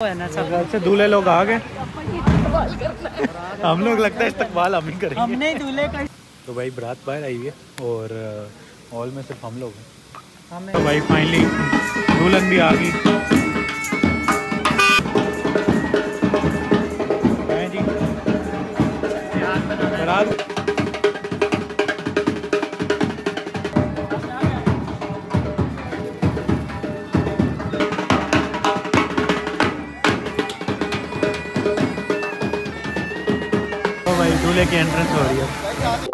सब दूल्हे लोग आ गए, हम लोग लगता है इस्तकबाल हम ही करेंगे, हमने दूल्हे का। तो भाई बरात बाहर आई है और हॉल में सिर्फ हम लोग हैं। तो भाई फाइनली दुल्हन भी आ गई जी। बरात की एंट्रेंस हो रही है।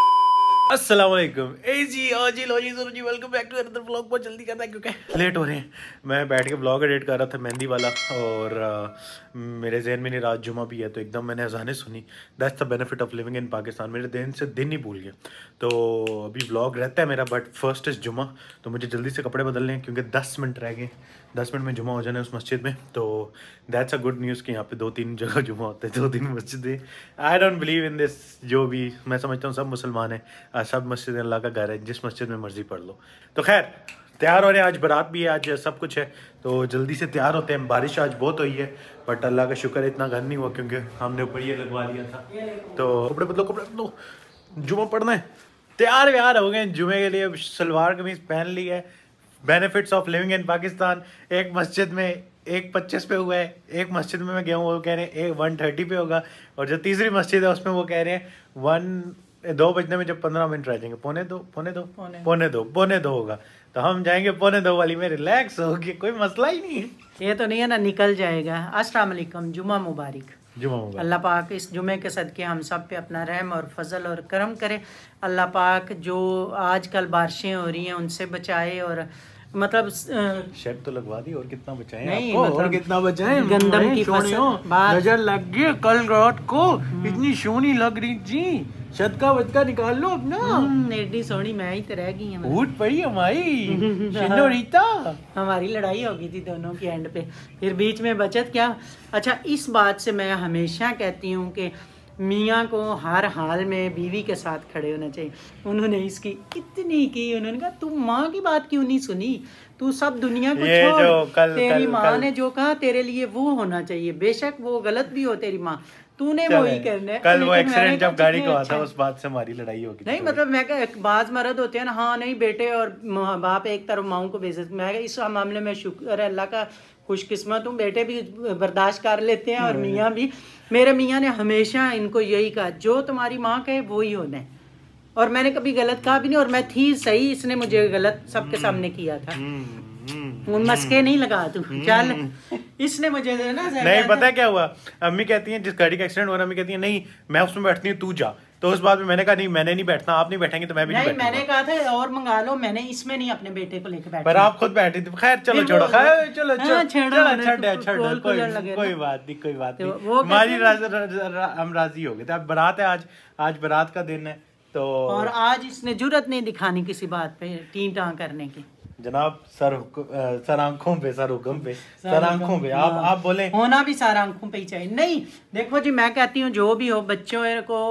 अस्सलाम वालेकुम जी, जी welcome back to another vlog. बहुत जल्दी करना है क्योंकि लेट हो रहे हैं। मैं बैठ के व्लॉग एडिट कर रहा था मेहंदी वाला और मेरे जहन में नहीं रात जुमा भी है, तो एकदम मैंने अजाने सुनी that's the benefit of living in Pakistan. मेरे दिन से दिन ही भूल गया। तो अभी व्लॉग रहता है मेरा, बट फर्स्ट इज़ जुमा, तो मुझे जल्दी से कपड़े बदलने हैं क्योंकि 10 मिनट रह गए। 10 मिनट में जुमा हो जाना है उस मस्जिद में। तो दैट्स अ गुड न्यूज़ कि यहाँ पे 2-3 जगह जुमा होता है, 2-3 मस्जिदें। I don't believe in this, जो भी मैं समझता हूँ सब मुसलमान हैं, सब मस्जिद अल्लाह का घर है, जिस मस्जिद में मर्जी पढ़ लो। तो खैर तैयार हो रहे हैं, आज बारात भी है, आज सब कुछ है, तो जल्दी से तैयार होते हैं। बारिश आज बहुत हुई है बट अल्लाह का शुक्र है इतना घर नहीं हुआ क्योंकि हमने ऊपर ये लगवा लिया था। तो कपड़े बदलो, कपड़े बदलो, जुमा पढ़ना है। तैयार व्यार हो गए जुमे के लिए, सलवार कमीज पहन ली है। Benefits of living in Pakistan, एक मस्जिद में 1:25 पे हुआ है, एक मस्जिद में मैं गया हूँ वो कह रहे हैं 1:30 पे होगा, और जो तीसरी मस्जिद है उसमें वो कह रहे हैं 2 बजने में जब 15 मिनट रह जाएंगे, पौने दो होगा। तो हम जाएंगे 2:45 वाली में, रिलैक्स होगी, कोई मसला ही नहीं है। ये तो नहीं है ना, निकल जाएगा। अस्सलाम वालेकुम, जुमा मुबारक, जुमा मुबारक। अल्लाह पाक इस जुमे के सदके हम सब पे अपना रहम और फजल और करम करे। अल्लाह पाक जो आजकल बारिशें हो रही हैं उनसे बचाए, और मतलब शेड तो लगवा दी, और कितना बचाएं आपको, मतलब और कितना बचाएं। गंदम की फसल नजर लग गई कल रात को, इतनी सोनी लग रही जी, छत का बचका निकाल लो अपना, नेडी सोनी मैं ही तो रह गई है, फूट पड़ी हमारी शिनोरीता। हमारी लड़ाई हो गई थी दोनों की एंड पे, फिर बीच में बचत क्या। अच्छा, इस बात से मैं हमेशा कहती हूँ कि मियाँ को हर हाल में बीवी के साथ खड़े होना चाहिए। उन्होंने इसकी इतनी की, उन्होंने कहा तू माँ की बात क्यों नहीं सुनी, तू सब दुनिया को छोड़, तेरी माँ ने जो कहा तेरे लिए वो होना चाहिए, बेशक वो गलत भी हो तेरी माँ, तूने वो ही करना है। कल वो एक्सीडेंट जब गाड़ी को आता, उस बात से हमारी लड़ाई होगी। नहीं मतलब मैं कहा बाज मर्द होते हैं ना, हाँ नहीं बेटे और बाप एक तरफ माओ को बेइज्जत। मैं इस मामले में शुक्र है अल्लाह का, खुशकिस्मत हूँ, बेटे भी बर्दाश्त कर लेते हैं और मियाँ भी। मेरे मियाँ ने हमेशा इनको यही कहा जो तुम्हारी माँ कहे वो ही होना है, और मैंने कभी गलत कहा भी नहीं, और मैं थी सही, इसने मुझे गलत सबके सामने किया था। मस्के नहीं लगा तू, चल इसने मुझे ना नहीं पता क्या हुआ। अम्मी कहती हैं जिस गाड़ी का एक्सीडेंट हो रहा है, अम्मी कहती हैं नहीं मैं उसमें बैठती हूँ तू जा, तो उस बात में मैंने कहा नहीं मैंने नहीं बैठना, आप नहीं बैठेंगे तो मैं भी नहीं बैठूंगा। मैंने कहा था और मंगा लो, मैंने इसमें नहीं अपने बेटे को लेकर बैठा, पर आप खुद बैठी थी। खैर चलो छोड़ो, खैर चलो छोड़ो, कोई बात नहीं, कोई बात नहीं, हमारी हम राजी हो गए थे। अब बारात है, आज आज बारात का दिन है, तो और आज इसने जुर्रत नहीं दिखानी किसी बात पे टीटा करने की। जनाब सर आंखों पे, सर हुक्म पे, सर आंखों पे, आप बोले होना भी सर आंखों पे ही चाहिए। नहीं देखो जी, मैं कहती हूँ जो भी हो बच्चों को,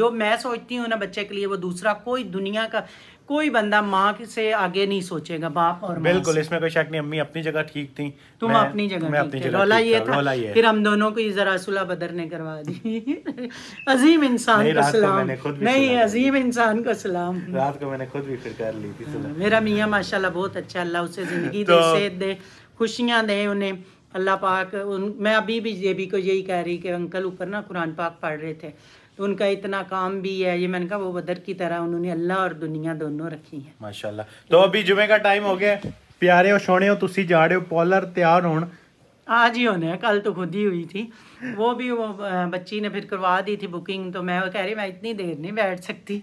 जो मैं सोचती हूँ ना बच्चे के लिए, वो दूसरा कोई दुनिया का कोई बंदा माँ से आगे नहीं सोचेगा, बाप और माँ। बिल्कुल इसमें कोई शक नहीं। अम्मी अपनी जगह ठीक थी, तुम अपनी जगह ठीक थे, रोला ये था, फिर हम दोनों को जरा सुलह बदर ने करवा दी। अजीम इंसान को सलाम, नहीं अजीम इंसान को सलाम। रात को मैंने खुद भी फिर कर ली थी। मेरा मियाँ माशाल्लाह बहुत अच्छा, अल्लाह उसे जिंदगी दे, सेहत दे, खुशियाँ दे उन्हें अल्लाह पाक। मैं अभी भी जेबी को यही कह रही कि अंकल ऊपर ना कुरान पाक पढ़ रहे थे, उनका इतना काम भी है, ये मैंने कहा वो बदर की तरह उन्होंने अल्लाह और दुनिया दोनों रखी है माशाल्लाह। तो अभी जुमे का टाइम हो गया, प्यारे हो सोने हो तुसी जाड़े हो पॉलर तैयार होना, आज ही होने, कल तो खुद ही हुई थी, वो भी वो बच्ची ने फिर करवा दी थी बुकिंग, तो मैं वो कह रही मैं इतनी देर नहीं बैठ सकती,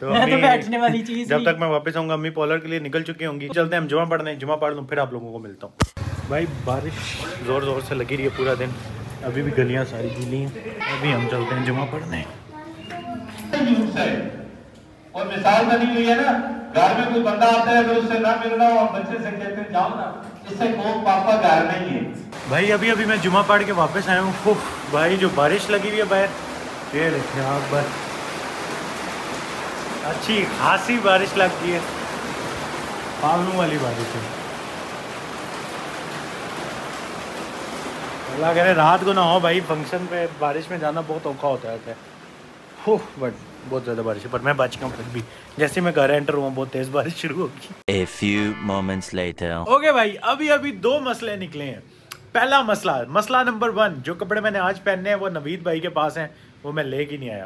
तो मैं तो बैठने वाली चीज जब तक मैं वापस आऊँगा। अम्मी पॉलर के लिए निकल चुकी होंगी, चलते हैं हम जुमा पढ़ने, जुमा पढ़ लूँ फिर आप लोगों को मिलता हूँ। भाई बारिश ज़ोर ज़ोर से लगी रही है पूरा दिन, अभी भी गलियां सारी गीली हैं, अभी हम चलते हैं जुमा पढ़ने। और मिसाल बनी हुई है ना, घर में कोई बंदा आता है अगर उससे ना मिलना हो, बच्चे से कहते हैं जाओ ना, इससे कोई पापा घर नहीं है। भाई अभी अभी मैं जुमा पढ़ के वापस आया हूँ, भाई जो बारिश लगी हुई है बाहर, ये देखिए आप बाहर अच्छी खासी बारिश लग गई है, पालू वाली बारिश है। अल्लाह कह रहे रात को ना हो भाई, फंक्शन पे बारिश में जाना बहुत औखा होता रहता है। हो बट बहुत ज़्यादा बारिश है, पर मैं बच गया हूँ। फिर भी जैसे मैं घर एंटर हुआ बहुत तेज़ बारिश शुरू होगी। A few moments later. Okay भाई, अभी अभी दो मसले निकले हैं। पहला मसला नंबर 1, जो कपड़े मैंने आज पहने हैं वो नवीद भाई के पास हैं, वो मैं ले के नहीं आया।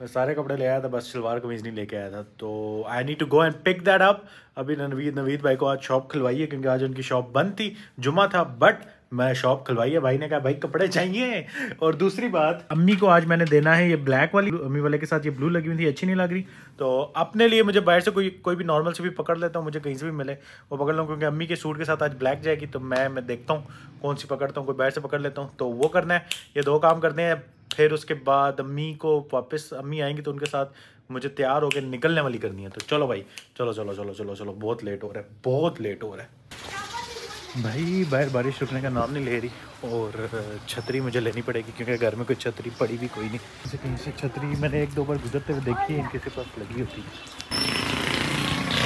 मैं सारे कपड़े ले आया था, बस शलवार कमीज नहीं लेके आया था। तो I need to go and pick that up. अभी नवीद भाई को आज शॉप खुलवाई है, क्योंकि आज उनकी शॉप बंद थी, जुमा था, बट मैं शॉप खुलवाई है। भाई ने कहा भाई कपड़े चाहिए। और दूसरी बात, अम्मी को आज मैंने देना है ये ब्लैक वाली, अम्मी वाले के साथ ये ब्लू लगी हुई थी, अच्छी नहीं लग रही। तो अपने लिए मुझे बाहर से कोई भी नॉर्मल से भी पकड़ लेता हूँ, मुझे कहीं से भी मिले वो पकड़ लूँ, क्योंकि अम्मी के सूट के साथ आज ब्लैक जाएगी। तो मैं देखता हूँ कौन सी पकड़ता हूँ, कोई बाहर से पकड़ लेता हूँ। तो वो करना है, ये दो काम करने हैं। फिर उसके बाद अम्मी को वापस, अम्मी आएंगी तो उनके साथ मुझे तैयार होकर निकलने वाली करनी है। तो चलो भाई, चलो चलो चलो चलो चलो, बहुत लेट हो रहा है भाई। बाहर बारिश रुकने का नाम नहीं ले रही, और छतरी मुझे लेनी पड़ेगी, क्योंकि घर में कोई छतरी पड़ी भी कोई नहीं। जैसे कहीं से छतरी मैंने 1-2 बार गुजरते हुए देखी है, इनके पास लगी होती है।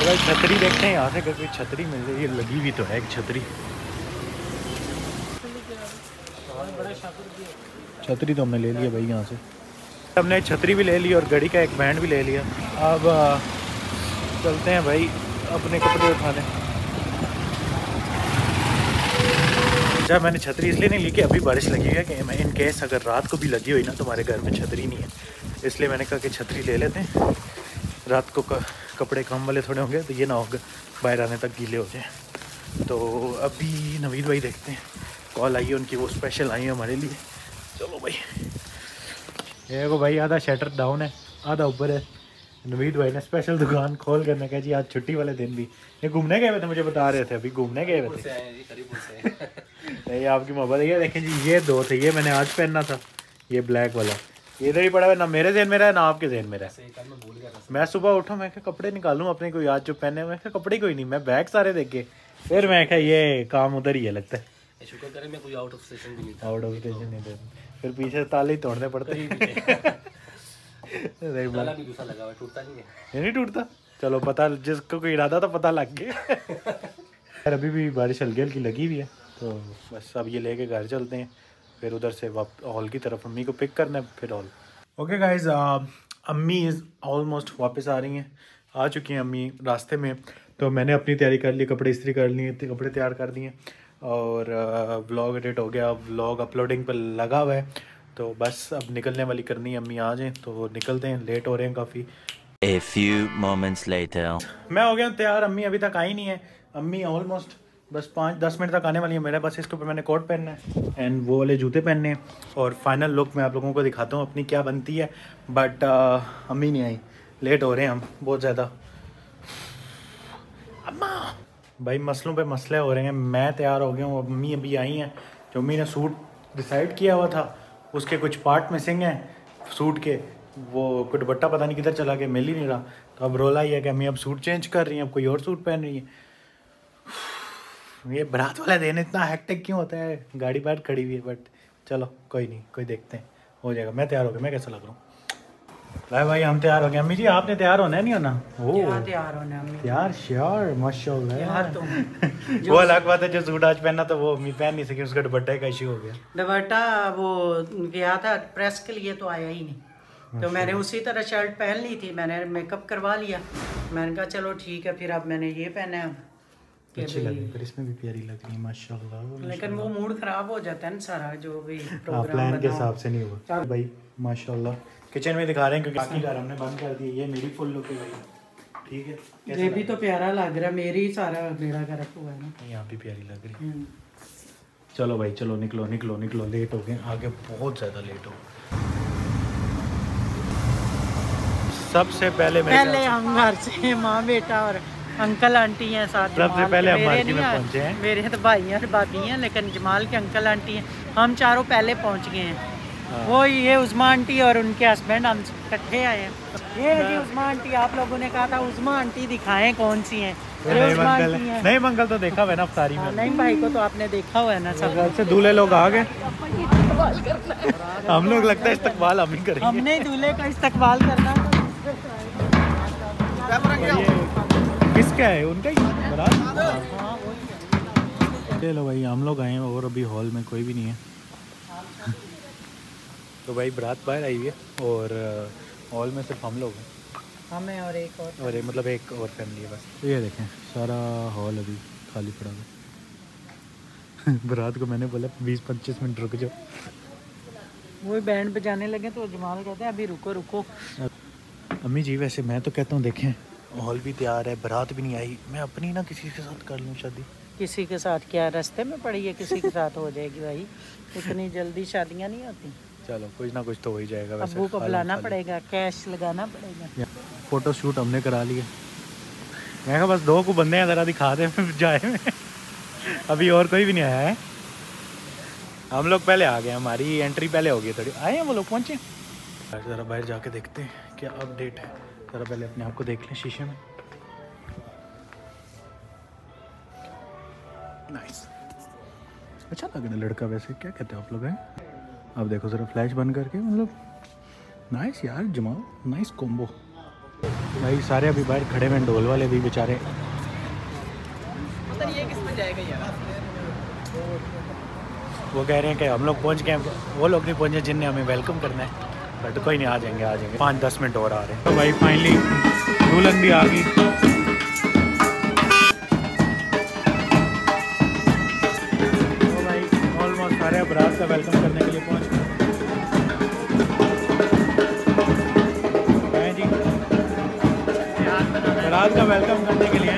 भाई छतरी देखते हैं यहाँ से, अगर कोई छतरी मिल जाए। ये लगी हुई तो है एक छतरी, छतरी तो हमने ले लिया भाई यहाँ से। हमने छतरी भी ले ली और घड़ी का एक बैंड भी ले लिया। अब चलते हैं भाई अपने कपड़े उठाने। अच्छा, मैंने छतरी इसलिए नहीं ली कि अभी बारिश लगी है, कि मैं इन केस अगर रात को भी लगी हुई ना, तुम्हारे घर में छतरी नहीं है, इसलिए मैंने कहा कि छतरी ले लेते हैं। रात को कपड़े कम वाले थोड़े होंगे, तो ये ना होगा बाहर आने तक गीले हो जाए। तो अभी नवीद भाई देखते हैं, कॉल आई है उनकी, वो स्पेशल आई है हमारे लिए। चलो भाई, ये को भाई आधा शटर डाउन है, आधा ऊपर है। नवीद भाई ने स्पेशल दुकान खोल करने का जी, आज छुट्टी वाले दिन भी ये घूमने गए हुए थे, मुझे बता रहे थे अभी घूमने गए हुए थे। नहीं आपकी मोहब्बत। ये देखें जी, ये दो थे, ये मैंने आज पहनना था, ये ब्लैक वाला। ये नहीं पड़ा है ना मेरे जहन में रहा है, ना आपके जहन में रहा है। मैं सुबह उठा, मैं कपड़े निकालूँ अपने, कोई आज जो पहने, मैं कपड़े कोई नहीं, मैं बैग सारे देखे, फिर मैं क्या ये काम उधर ही है लगता है। शुक्र करें मैं कोई आउट ऑफ स्टेशन भी नहीं था, फिर पीछे ताले ही तोड़ने पड़ते हैं। ताला भी दूसरा लगा हुआ है, टूटता नहीं है, नहीं टूटता। चलो पता, जिसको कोई इरादा था पता लग गया। यार अभी भी बारिश हल्की हल्की लगी हुई है, तो बस अब ये लेके घर चलते हैं, फिर उधर से हॉल की तरफ अम्मी को पिक करना है, फिर हॉल। ओके गाइज, अम्मी इज़ ऑलमोस्ट वापस आ रही हैं, आ चुकी हैं अम्मी रास्ते में। तो मैंने अपनी तैयारी कर ली, कपड़े इस्त्री कर लिए, कपड़े तैयार कर दिए, और व्लॉग एडिट हो गया, व्लॉग अपलोडिंग पर लगा हुआ है। तो बस अब निकलने वाली करनी है, अम्मी आ जाएं तो निकलते हैं, लेट हो रहे हैं काफ़ी। A few moments later. मैं हो गया तैयार, अम्मी अभी तक आई नहीं है। अम्मी ऑलमोस्ट बस 5-10 मिनट तक आने वाली है। मेरे पास इसके ऊपर मैंने कोट पहनना है, एंड वो वाले जूते पहनने हैं, और फाइनल लुक मैं आप लोगों को दिखाता हूँ अपनी क्या बनती है। बट अम्मी नहीं आई, लेट हो रहे हैं हम बहुत ज़्यादा। अम्मा भाई मसलों पे मसले हो रहे हैं। मैं तैयार हो गया हूँ, अम्मी अभी आई हैं। जो अम्मी ने सूट डिसाइड किया हुआ था उसके कुछ पार्ट मिसिंग हैं सूट के, वो कोई दुपट्टा पता नहीं किधर चला गया, मिल ही नहीं रहा। तो अब रोला ही है कि अम्मी अब सूट चेंज कर रही हैं, अब कोई और सूट पहन रही है। ये बारात वाला दिन इतना हैक्टिक क्यों होता है? गाड़ी बाहर खड़ी हुई है, बट चलो कोई नहीं, कोई देखते हैं, हो जाएगा। मैं तैयार हो गया, मैं कैसा लग रहा हूँ? भाई हम तैयार हो गए। अम्मी जी आपने तैयार होना है, नहीं होना? हो तैयार होना है यार, श्योर माशाल्लाह यार। वो अलग बात है जो सूट आज पहना था वो अम्मी पहन नहीं सकी, उसका दुपट्टा का इशू हो गया। दुपट्टा वो गया था प्रेस के लिए, तो आया ही नहीं। तो मैंने उसी तरह शर्ट पहन ली थी, मैंने मेकअप करवा लिया, मैंने कहा चलो ठीक है, फिर अब मैंने ये पहना है, अच्छी लग रही, पर इसमें भी प्यारी लग रही है माशाल्लाह। लेकिन वो मूड खराब हो जाता है ना सारा, जो भी प्लान के हिसाब से नहीं हुआ भाई माशाल्लाह। किचन में दिखा रहे हैं, क्योंकि घर हमने बंद कर दिए। ये मेरी फुल लुक है भाई, ठीक है। ये भी तो प्यारा लग रहा है, मेरी सारा मेरा घर रखा हुआ है ना, यहाँ भी प्यारी लग रही है। चलो भाई चलो, निकलो निकलो निकलो, लेट हो गए, आगे बहुत ज़्यादा लेट हो। सबसे पहले हम घर से, माँ बेटा और अंकल आंटी हैं साथ, सबसे पहले हम मार्केट में पहुँचे हैं। मेरे तो भाई हैं और भाभी हैं, लेकिन जमाल के अंकल आंटी हैं, हम चारों पहले पहुँच गए हैं। वो ये उस्मा आंटी और उनके हस्बैंड, हम इकट्ठे आए हैं। ये जी उस्मा आंटी, आप लोगों ने कहा था उस्मा आंटी दिखाएं कौन सी हैं। नहीं मंगल तो देखा हुआ है ना अफ्तारी में, नहीं भाई को तो आपने देखा हुआ है ना। सब दूल्हे लोग आ गए, हम लोग लगता है इस्तकबाल हम ही करेंगे, हमने दूल्हे का इस्तकबाल करना। किसका है? उनका ही बरात। चलो भाई हम लोग आए हैं, और अभी हॉल में कोई भी नहीं है, तो भाई बरात बाहर आई हुई है और हॉल में सिर्फ हम लोग हैं, हमें और एक मतलब एक और फैमिली है बस। ये देखें सारा हॉल अभी खाली पड़ा है। बरात को मैंने बोला 20-25 मिनट रुक जाओ, वो बैंड बजाने लगे तो जमाल कहते हैं अभी रुको रुको। अम्मी जी वैसे मैं तो कहता हूँ देखें हॉल भी तैयार है, बरात भी नहीं आई, मैं अपनी ना किसी के साथ कर लूँ शादी। किसी के साथ क्या, रास्ते में पड़ी है, किसी के साथ हो जाएगी भाई, इतनी जल्दी शादियाँ नहीं होती। चलो कुछ ना कुछ तो हो ही जाएगा, वैसे अबू को बुलाना पड़ेगा, कैश लगाना पड़ेगा। फोटो शूट हमने करा लिया, मैं कहा बस दो को बंदे हैं ज़रा दिखा दे जाए। अभी और कोई भी नहीं आया है, हम लोग पहले आ गए, हमारी एंट्री पहले हो गई, थोड़ी आए हैं वो लोग पहुँचे। ज़रा बाहर जाके देखते हैं क्या अपडेट है, ज़रा पहले अपने आप को देख लें शीशे में। नाइस, अच्छा लग रहा लड़का, वैसे क्या कहते हो आप लोग? हैं अब देखो जरा फ्लैश बंद करके, मतलब नाइस यार जमाल, नाइस कॉम्बो। भाई सारे अभी बाहर खड़े हुए, ढोल वाले भी बेचारे। पता नहीं ये किस पे जाएगा यार, वो कह रहे हैं कि हम लोग पहुंच गए, वो लोग नहीं पहुंचे जिनने हमें वेलकम करना है, बट कोई नहीं आ जाएंगे आ जाएंगे, 5-10 मिनट और आ रहे हैं। तो भाई फाइनली दुल्हन भी आ गई। बरात का वेलकम करने के लिए पहुंच गए जी, बरात का वेलकम करने के लिए।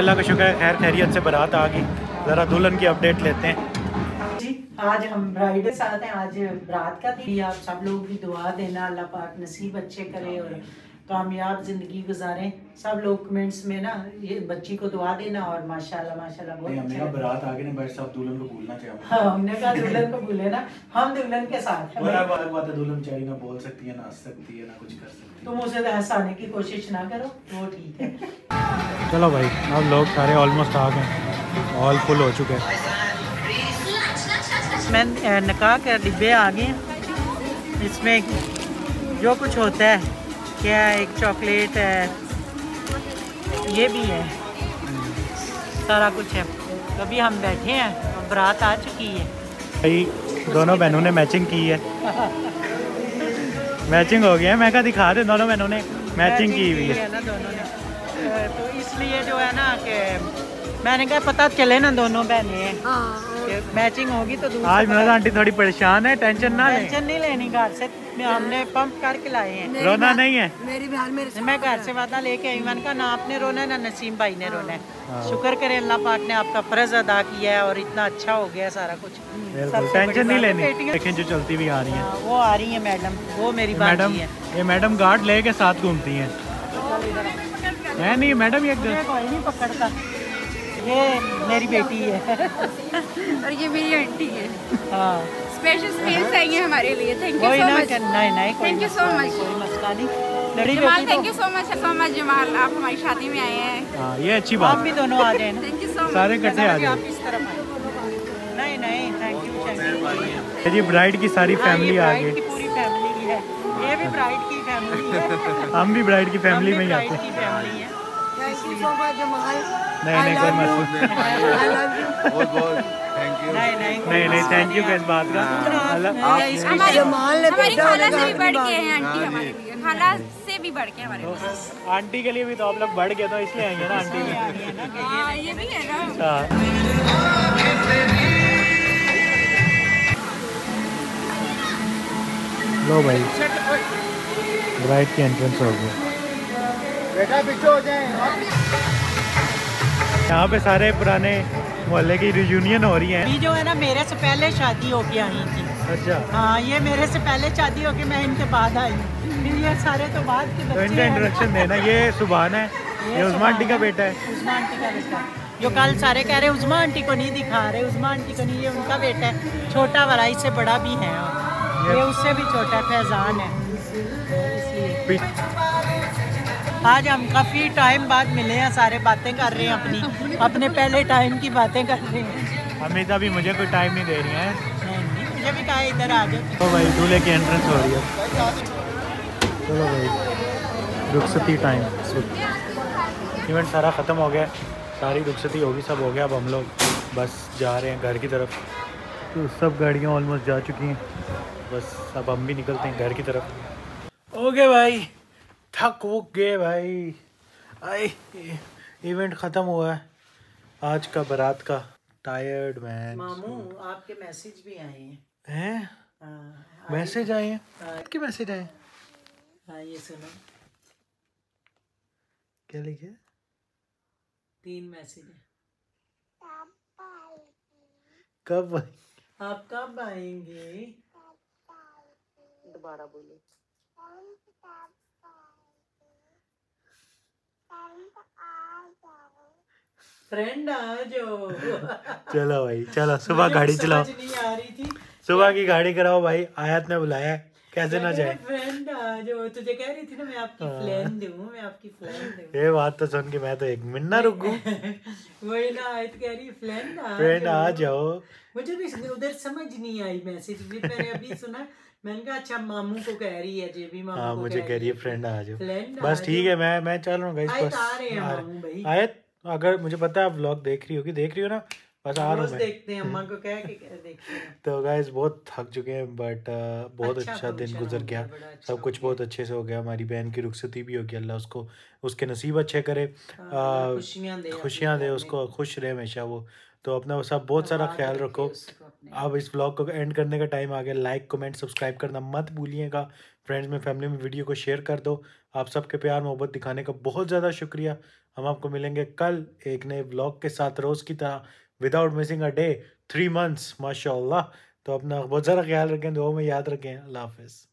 अल्लाह का शुक्र है खैर खैरियत से बारात आ गई। जरा दुल्हन की अपडेट लेते हैं जी। आज हम ब्राइड के साथ हैं, आज बारात का दिन, आप सब लोग भी दुआ देना, अल्लाह पाक नसीब अच्छे करे और कामयाब ज़िंदगी गुजारें। सब लोग कमेंट्स में ना ये बच्ची को दुआ देना और माशाल्लाह माशाल्लाह बहुत अच्छा। बारात आगे ना बस सब दुल्हन को भूलना चाहिए। हाँ हमने कहा दुल्हन को भूले ना, हम दुल्हन के साथ हैं। बड़ा बात है, दुल्हन चाहिए ना बोल सकती है, ना हंस सकती है, ना कुछ कर सकती है। तुम उसे हंसाने की कोशिश ना करो वो ठीक है। चलो भाई अब लोग सारे ऑलमोस्ट आ गए, हॉल फुल हो चुके हैं। मैं निकाह के डिब्बे आ गए, इसमें जो कुछ होता है क्या, एक चॉकलेट है, ये भी है, सारा कुछ है। अभी हम बैठे हैं और बारात आ चुकी है। भाई दोनों बहनों ने मैचिंग की है। मैचिंग हो गया है, मैं क्या दिखा रहे, दोनों बहनों ने मैचिंग की हुई है ना दोनों ने, तो इसलिए जो है ना कि मैंने कहा पता चले ना दोनों बहनें मैचिंग होगी तो। आज मेरा आंटी थोड़ी परेशान है, टेंशन नहीं लेनी, घर से हमने पंप करके लाए हैं, रोना नहीं है। मेरी बहन मेरे, मैं घर से वादा लेके आई, मैंने कहा ना आपने रोना है ना नसीम भाई ने रोना है। शुक्र करें अल्लाह पाक ने आपका फर्ज अदा किया है और इतना अच्छा हो गया सारा कुछ, टेंशन नहीं लेनी। लेकिन जो चलती भी आ रही है वो आ रही है मैडम, वो मेरी मैडम है, ये मैडम गार्ड लेके साथ घूमती है। मैं नहीं मैडम, ये कोई नहीं पकड़ता, ये मेरी बेटी है और ये मेरी आंटी है। हाँ स्पेशल स्पेस आई है हमारे लिए। Thank you so much. नहीं थैंक यू सो मच। कोई मसला नहीं Jamal, thank you so much. So much Jamal, आप हमारी शादी में आए हैं, ये अच्छी बात। आप भी दोनों आ जाए। Thank you so much. सारे इकट्ठे आ जाए। आप इस तरफ आए। नहीं नहीं थैंक यू। मेरी ब्राइड की सारी फैमिली आ गई, पूरी फैमिली की है। ये भी ब्राइड की फैमिली है, हम भी ब्राइड की फैमिली में ही आते हैं। नहीं कोई मसला। बहुत बहुत थैंक यू। नहीं थैंक यू इस बात का। खाला से भी बढ़ के हमारे आंटी के लिए भी तो आप लोग बढ़ गए तो इसलिए आएंगे ना आंटी। ये भी है लो भाई, ब्राइड की एंट्रेंस हो गई। बेटा पीछे हो जाए। यहाँ पे सारे पुराने मोहल्ले की रियूनियन हो रही है। ये जो है ना मेरे से पहले शादी होके आई थी। अच्छा। हाँ ये मेरे से पहले शादी होके मैं इनके बाद आई। ये सारे तो बाद के बच्चे हैं। तो इनका इंट्रोडक्शन देना। ये सुभान है, ये उस्मा आंटी का बेटा है। उस्मा आंटी का बेटा जो कल सारे कह रहे उस्मा आंटी को नहीं दिखा रहे, उस्मा आंटी को नहीं। ये उनका बेटा है, छोटा वाला, इससे बड़ा भी है, ये उससे भी छोटा फैजान है। इसलिए आज हम काफ़ी टाइम बाद मिले हैं, सारे बातें कर रहे हैं अपने पहले टाइम की बातें कर रहे हैं। हमेशा भी मुझे कोई टाइम नहीं दे रही है। नहीं मुझे भी कहा इधर आ जाओ। तो भाई दूल्हे की एंट्रेंस हो रही है। चलो भाई रुखसती टाइम इवेंट सारा ख़त्म हो गया, सारी रुखसती होगी, सब हो गया। अब हम लोग बस जा रहे हैं घर की तरफ। तो सब गाड़ियाँ ऑलमोस्ट जा चुकी हैं, बस अब हम भी निकलते हैं घर की तरफ। ओके भाई थक वुक गए भाई। आई इवेंट ख़त्म हुआ है आज का बारात का। Tired man. मामू आपके मैसेज भी आए हैं। मैसेज आए हैं, आपके मैसेज आए हैं। ये सुनो क्या लिखे, 3 मैसेज है। कब आप कब आएंगे? दोबारा बोलो। फ्रेंड आ जाओ। चलो भाई चलो, सुबह गाड़ी चलाओ। नहीं आ रही थी, सुबह की गाड़ी कराओ भाई। आयत ने बुलाया, कैसे ना जाए। फ्रेंड आ जाओ, तुझे कह रही थी ना मैं आपकी फ्रेंड हूँ, मैं आपकी फ्रेंड हूँ। ये बात तो सुन के मैं तो एक मिनट ना रुकूं। वही ना आयत कह रही फ्रेंड आ जाओ। मुझे भी उधर समझ नहीं आई मैसेज भी, मैंने अभी सुना। मैंने कहा अच्छा मामू को कह रही है, जेबी मामू को मुझे कह रही है फ्रेंड आ जाओ। बस ठीक है मैं चल रहा हूँ। आयत अगर मुझे पता है आप व्लॉग देख रही होगी, देख रही हो ना, बस आ रहा हूँ। देखते हैं अम्मा को कह के देखते हैं। तो गाइस बहुत थक चुके हैं बट बहुत अच्छा दिन गुजर गया। सब कुछ बहुत अच्छे से हो गया। हमारी बहन की रुखसती भी हो गई। अल्लाह उसको उसके नसीब अच्छे करे, खुशियाँ दे उसको, खुश रहे हमेशा वो। तो अपना सब बहुत सारा ख्याल रखो। अब इस ब्लॉग को एंड करने का टाइम आ गया। लाइक कमेंट सब्सक्राइब करना मत भूलिएगा। फ्रेंड्स में फैमिली में वीडियो को शेयर कर दो। आप सबके प्यार मोहब्बत दिखाने का बहुत ज़्यादा शुक्रिया। हम आपको मिलेंगे कल एक नए ब्लॉग के साथ, रोज़ की तरह, without missing a day, 3 months माशाल्लाह। तो अपना बहुत सारा ख्याल रखें, दुआ में याद रखें। अल्लाह हाफिज़।